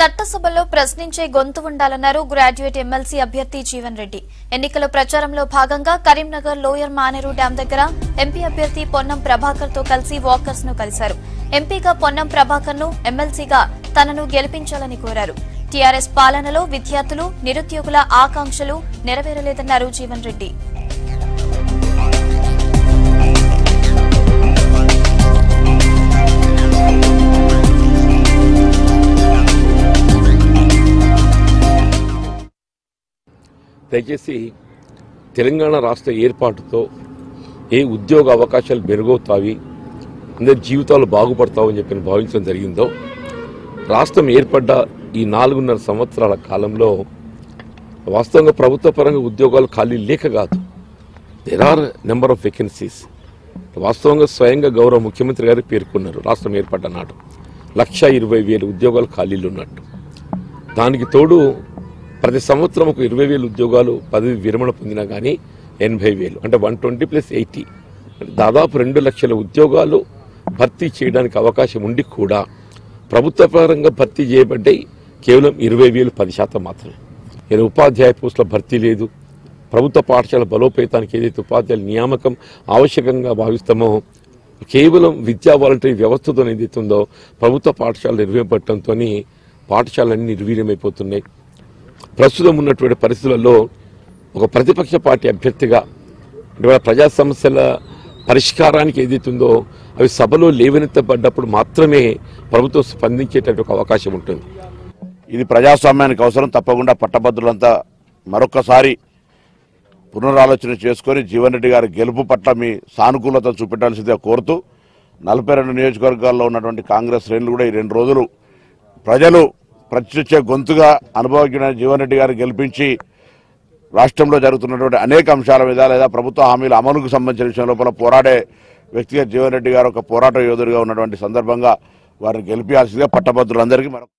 చట్టసభలో ప్రశ్నించే గొంతు ఉండాలన్నారు గ్రాడ్యుయేట్ ఎమ్మెల్సీ అభ్యర్థి జీవన్ రెడ్డి. ఎన్నికల ప్రచారంలో భాగంగా కరీంనగర్ లోయర్ మానేరు డ్యాం దగ్గర ఎంపీ అభ్యర్థి పొన్నం ప్రభాకర్ తో కలిసి వాకర్స్ను కలిశారు. ఎంపీగా పొన్నం ప్రభాకర్ను, ఎమ్మెల్సీగా తనను గెలిపించాలని కోరారు. టీఆర్ఎస్ పాలనలో విద్యార్థులు, నిరుద్యోగుల ఆకాంక్షలు నెరవేరలేదన్నారు జీవన్ రెడ్డి. దయచేసి తెలంగాణ రాష్ట్ర ఏర్పాటుతో ఏ ఉద్యోగ అవకాశాలు మెరుగవుతాయి, అందరి జీవితాలు బాగుపడతావని చెప్పి భావించడం జరిగిందో, రాష్ట్రం ఏర్పడ్డ ఈ 4.5 సంవత్సరాల కాలంలో వాస్తవంగా ప్రభుత్వ పరంగా ఉద్యోగాలు ఖాళీ లేక కాదు, there are number of vacancies. వాస్తవంగా స్వయంగా గౌరవ ముఖ్యమంత్రి గారు పేర్కొన్నారు, రాష్ట్రం ఏర్పడ్డ నాడు 1,20,000 ఉద్యోగాలు ఖాళీలు ఉన్నట్టు. దానికి తోడు ప్రతి సంవత్సరం ఒక 20,000 ఉద్యోగాలు పదవి విరమణ పొందినా కానీ 80,000 అంటే 120 + 80 దాదాపు 2,00,000 ఉద్యోగాలు భర్తీ చేయడానికి అవకాశం ఉండి కూడా ప్రభుత్వ పరంగా భర్తీ చేయబడ్డాయి కేవలం 20,000 10% మాత్రమే. ఇలా ఉపాధ్యాయ పోస్టుల భర్తీ లేదు. ప్రభుత్వ పాఠశాల బలోపేతానికి ఏదైతే ఉపాధ్యాయుల నియామకం ఆవశ్యకంగా భావిస్తామో కేవలం విద్యా వాలంటరీ వ్యవస్థతో ఏదైతే ఉందో ప్రభుత్వ పాఠశాలలు నిర్వహించడంతో పాఠశాలన్నీ నిర్వీర్యమైపోతున్నాయి. ప్రస్తుతం ఉన్నటువంటి పరిస్థితులలో ఒక ప్రతిపక్ష పార్టీ అభ్యర్థిగా ఇవాళ ప్రజా సమస్యల పరిష్కారానికి ఏదైతుందో అవి సభలో లేవనెత్తబడ్డప్పుడు మాత్రమే ప్రభుత్వం స్పందించేటటువంటి ఒక అవకాశం ఉంటుంది. ఇది ప్రజాస్వామ్యానికి అవసరం. తప్పకుండా పట్టభద్రులంతా మరొకసారి పునరాలోచన చేసుకొని జీవన్ రెడ్డి గారి గెలుపు పట్ల మీ సానుకూలత చూపెట్టాల్సిందిగా కోరుతూ, 42 నియోజకవర్గాల్లో ఉన్నటువంటి కాంగ్రెస్ శ్రేణులు కూడా ఈ 2 రోజులు ప్రజలు ప్రతిచే గొంతుగా అనుభవజ్ఞుడైన జీవన్ రెడ్డి గారు గెలిపించి రాష్ట్రంలో జరుగుతున్నటువంటి అనేక అంశాల మీద లేదా ప్రభుత్వ హామీల అమలుకు సంబంధించిన విషయం లోపల పోరాడే వ్యక్తిగా జీవన్ రెడ్డి గారు ఒక పోరాట యోధుడిగా ఉన్నటువంటి సందర్భంగా వారిని గెలిపించాల్సిందిగా పట్టభద్రులందరికీ